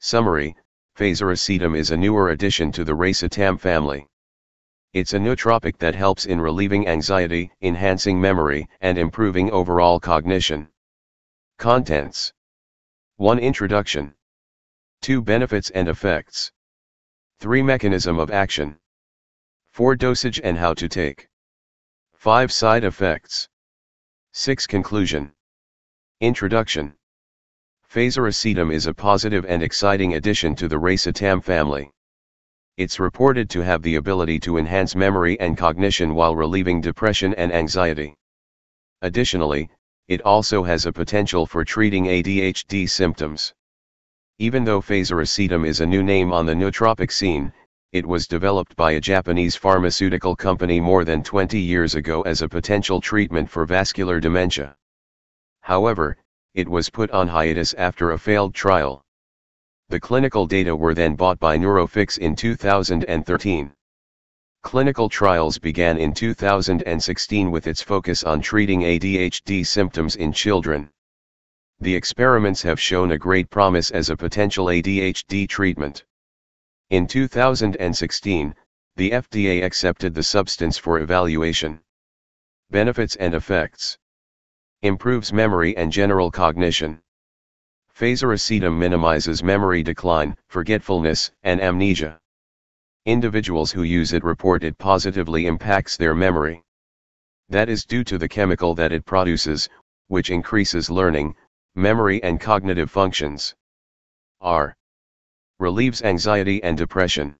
Summary, Fasoracetam is a newer addition to the Racetam family. It's a nootropic that helps in relieving anxiety, enhancing memory, and improving overall cognition. Contents. 1. Introduction. 2. Benefits and effects. 3. Mechanism of action. 4. Dosage and how to take. 5. Side effects. 6. Conclusion. Introduction. Fasoracetam is a positive and exciting addition to the Racetam family. It's reported to have the ability to enhance memory and cognition while relieving depression and anxiety. Additionally, it also has a potential for treating ADHD symptoms. Even though Fasoracetam is a new name on the nootropic scene, it was developed by a Japanese pharmaceutical company more than 20 years ago as a potential treatment for vascular dementia. However, it was put on hiatus after a failed trial. The clinical data were then bought by Neurofix in 2013. Clinical trials began in 2016 with its focus on treating ADHD symptoms in children. The experiments have shown a great promise as a potential ADHD treatment. In 2016, the FDA accepted the substance for evaluation. Benefits and effects. Improves memory and general cognition. Fasoracetam minimizes memory decline, forgetfulness, and amnesia. Individuals who use it report it positively impacts their memory. That is due to the chemical that it produces, which increases learning, memory and cognitive functions. R. Relieves anxiety and depression.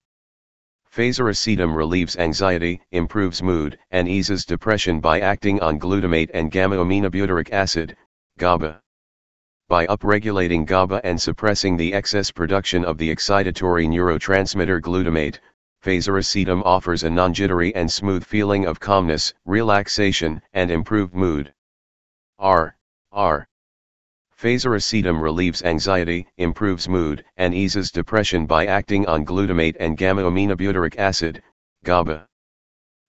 Fasoracetam relieves anxiety, improves mood, and eases depression by acting on glutamate and gamma-aminobutyric acid, GABA. By upregulating GABA and suppressing the excess production of the excitatory neurotransmitter glutamate, Fasoracetam offers a non-jittery and smooth feeling of calmness, relaxation, and improved mood. R. Fasoracetam relieves anxiety, improves mood, and eases depression by acting on glutamate and gamma-aminobutyric acid, GABA.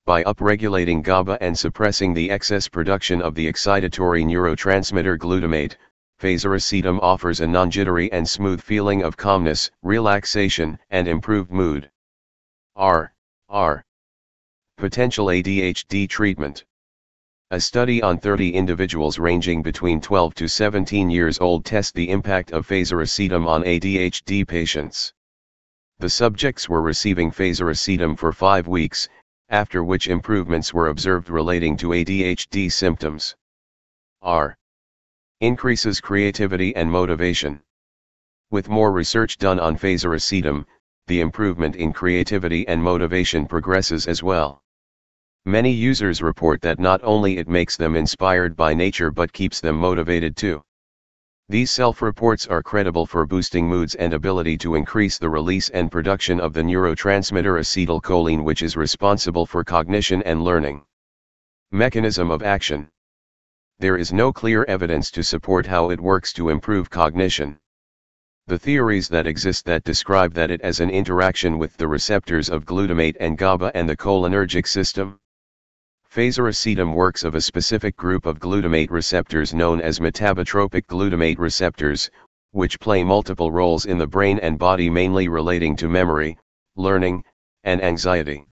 By upregulating GABA and suppressing the excess production of the excitatory neurotransmitter glutamate, Fasoracetam offers a non-jittery and smooth feeling of calmness, relaxation, and improved mood. R. Potential ADHD treatment. A study on 30 individuals ranging between 12 to 17 years old tested the impact of Fasoracetam on ADHD patients. The subjects were receiving Fasoracetam for 5 weeks, after which improvements were observed relating to ADHD symptoms. R. Increases creativity and motivation. With more research done on Fasoracetam, the improvement in creativity and motivation progresses as well. Many users report that not only it makes them inspired by nature but keeps them motivated too. These self-reports are credible for boosting moods and ability to increase the release and production of the neurotransmitter acetylcholine, which is responsible for cognition and learning. Mechanism of action. There is no clear evidence to support how it works to improve cognition. The theories that exist that describe that it as an interaction with the receptors of glutamate and GABA and the cholinergic system. Fasoracetam works of a specific group of glutamate receptors known as metabotropic glutamate receptors, which play multiple roles in the brain and body, mainly relating to memory, learning, and anxiety.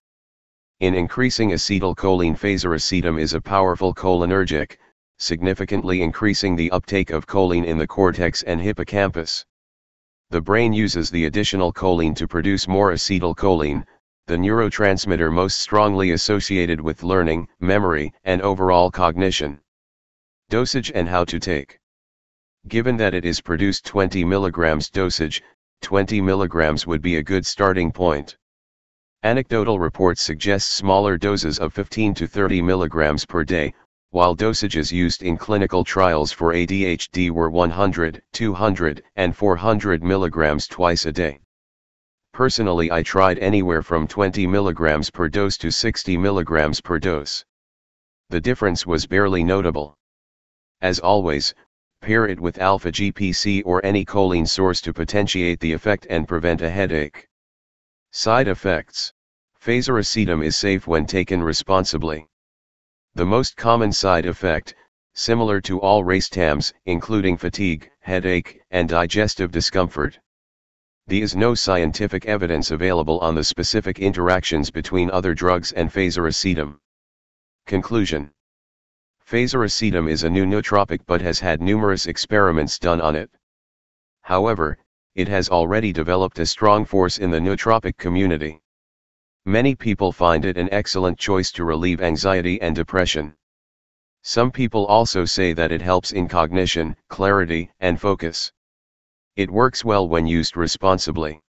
In increasing acetylcholine, Fasoracetam is a powerful cholinergic, significantly increasing the uptake of choline in the cortex and hippocampus. The brain uses the additional choline to produce more acetylcholine, the neurotransmitter most strongly associated with learning, memory, and overall cognition. Dosage and how to take. Given that it is produced 20 mg dosage, 20 mg would be a good starting point. Anecdotal reports suggest smaller doses of 15 to 30 mg per day, while dosages used in clinical trials for ADHD were 100, 200, and 400 mg twice a day. Personally, I tried anywhere from 20 mg per dose to 60 mg per dose. The difference was barely notable. As always, pair it with alpha-GPC or any choline source to potentiate the effect and prevent a headache. Side effects. Fasoracetam is safe when taken responsibly. The most common side effect, similar to all Racetams, including fatigue, headache, and digestive discomfort. There is no scientific evidence available on the specific interactions between other drugs and fasoracetam. Conclusion. Fasoracetam is a new nootropic but has had numerous experiments done on it. However, it has already developed a strong force in the nootropic community. Many people find it an excellent choice to relieve anxiety and depression. Some people also say that it helps in cognition, clarity, and focus. It works well when used responsibly.